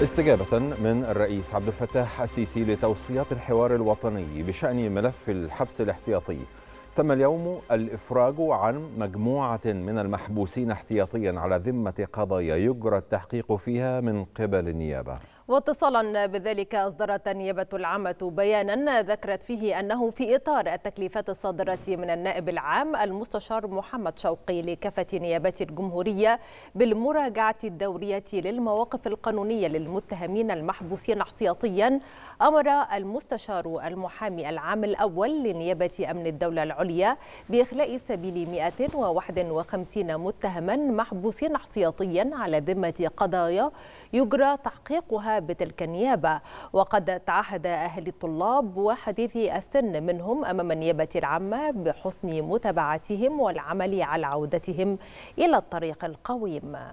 استجابة من الرئيس عبد الفتاح السيسي لتوصيات الحوار الوطني بشأن ملف الحبس الاحتياطي، تم اليوم الإفراج عن مجموعة من المحبوسين احتياطيا على ذمة قضايا يجرى التحقيق فيها من قبل النيابة. واتصالا بذلك أصدرت النيابة العامة بيانا ذكرت فيه أنه في إطار التكليفات الصادرة من النائب العام المستشار محمد شوقي لكافة نيابات الجمهورية بالمراجعة الدورية للمواقف القانونية للمتهمين المحبوسين احتياطيا، أمر المستشار المحامي العام الأول لنيابة أمن الدولة العليا بإخلاء سبيل 151 متهما محبوسين احتياطيا على ذمة قضايا يجرى تحقيقها بتلك النيابة. وقد تعهد أهل الطلاب وحديثي السن منهم أمام النيابة العامة بحسن متابعتهم والعمل على عودتهم إلى الطريق القويم.